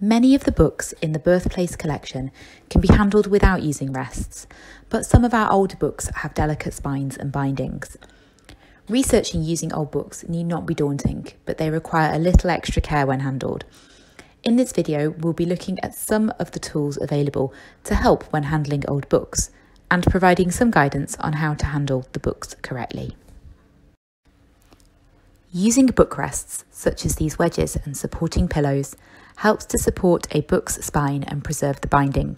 Many of the books in the Birthplace collection can be handled without using rests, but some of our older books have delicate spines and bindings. Researching using old books need not be daunting, but they require a little extra care when handled. In this video, we'll be looking at some of the tools available to help when handling old books and providing some guidance on how to handle the books correctly. Using book rests, such as these wedges and supporting pillows, helps to support a book's spine and preserve the binding.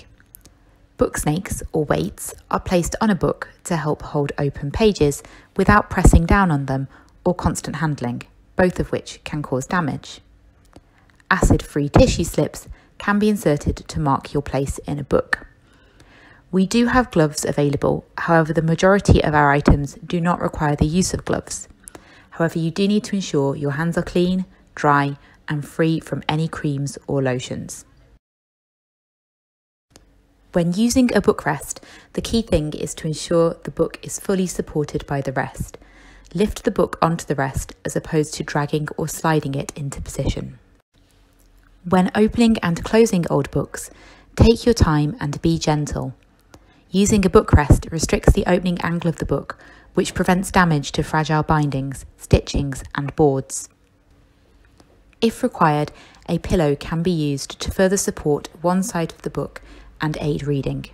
Book snakes, or weights, are placed on a book to help hold open pages without pressing down on them or constant handling, both of which can cause damage. Acid-free tissue slips can be inserted to mark your place in a book. We do have gloves available, however the majority of our items do not require the use of gloves. However, you do need to ensure your hands are clean, dry, and free from any creams or lotions. When using a book rest, the key thing is to ensure the book is fully supported by the rest. Lift the book onto the rest as opposed to dragging or sliding it into position. When opening and closing old books, take your time and be gentle. Using a book rest restricts the opening angle of the book, which prevents damage to fragile bindings, stitchings, and boards. If required, a pillow can be used to further support one side of the book and aid reading.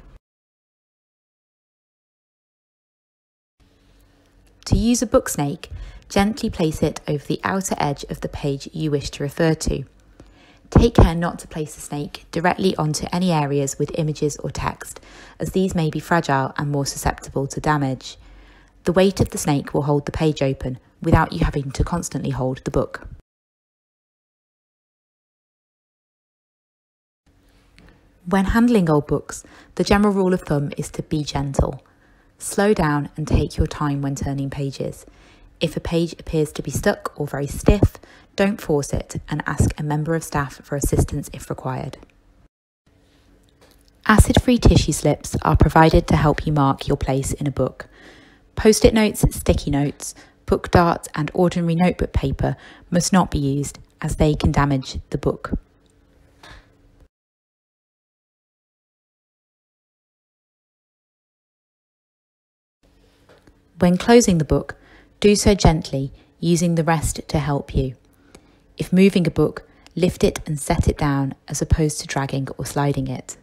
To use a book snake, gently place it over the outer edge of the page you wish to refer to. Take care not to place the snake directly onto any areas with images or text, as these may be fragile and more susceptible to damage. The weight of the snake will hold the page open without you having to constantly hold the book. When handling old books, the general rule of thumb is to be gentle. Slow down and take your time when turning pages. If a page appears to be stuck or very stiff, don't force it and ask a member of staff for assistance if required. Acid-free tissue slips are provided to help you mark your place in a book. Post-it notes, sticky notes, book darts and ordinary notebook paper must not be used as they can damage the book. When closing the book, do so gently, using the rest to help you. If moving a book, lift it and set it down as opposed to dragging or sliding it.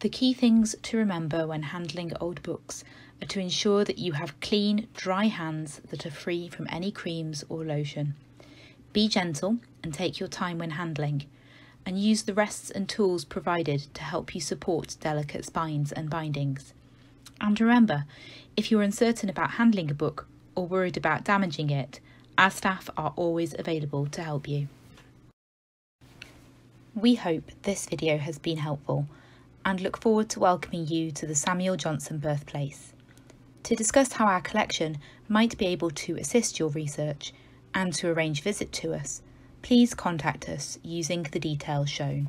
The key things to remember when handling old books are to ensure that you have clean, dry hands that are free from any creams or lotion. Be gentle and take your time when handling, and use the rests and tools provided to help you support delicate spines and bindings. And remember, if you're uncertain about handling a book or worried about damaging it, our staff are always available to help you. We hope this video has been helpful, and look forward to welcoming you to the Samuel Johnson Birthplace. To discuss how our collection might be able to assist your research and to arrange a visit to us, please contact us using the details shown.